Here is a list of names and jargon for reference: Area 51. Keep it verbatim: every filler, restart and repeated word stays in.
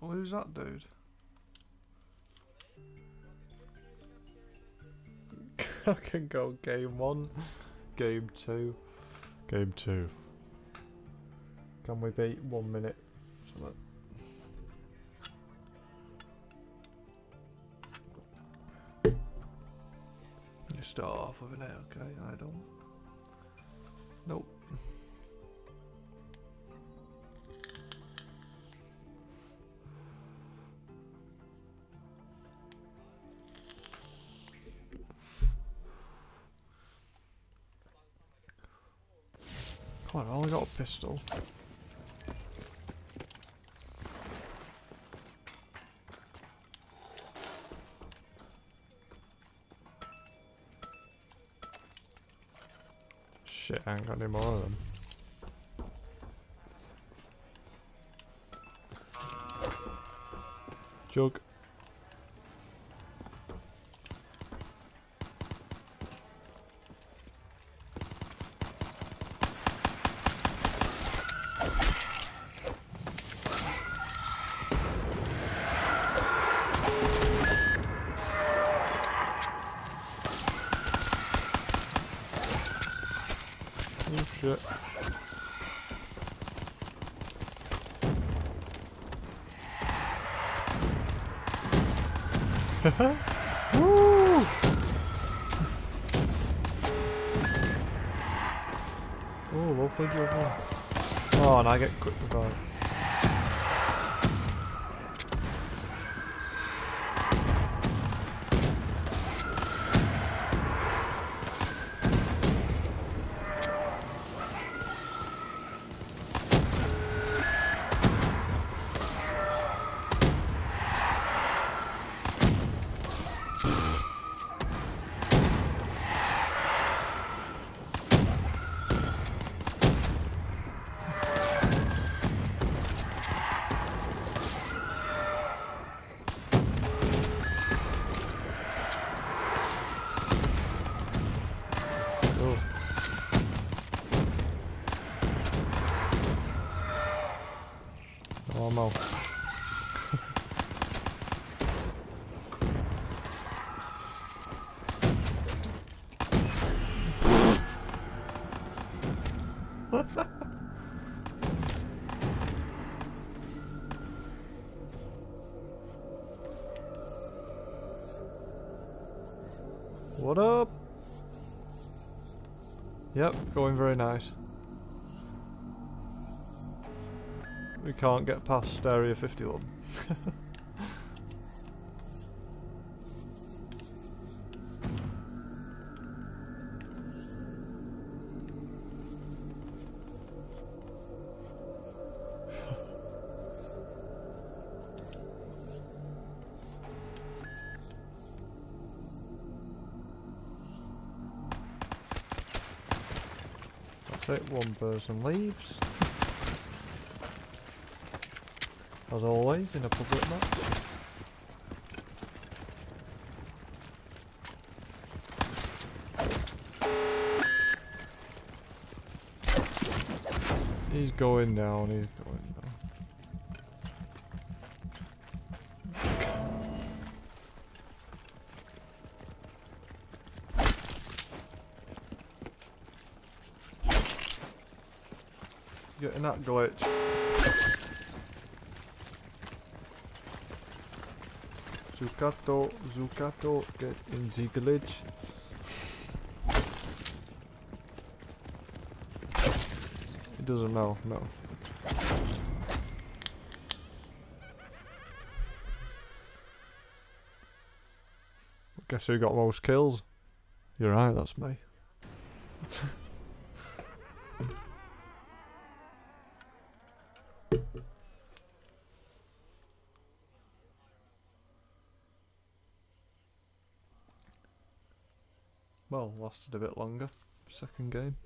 Well, who's that dude? I can go game one, game two, game two. Can we beat one minute? So that you start off with an A, okay? I don't. Nope. Come on, I only got a pistol. Shit, I ain't got any more of them. Jug. Woo! Oh, lovely job. Oh, and I get quick revive. What up? Yep, going very nice. We can't get past Area fifty-one. One person leaves. As always in a public map. He's going down, he's going down. Getting that glitch. Zucato, Zucato, get in the glitch. It doesn't know, no. Guess who got most kills? You're right, that's me. Well, lasted a bit longer, second game.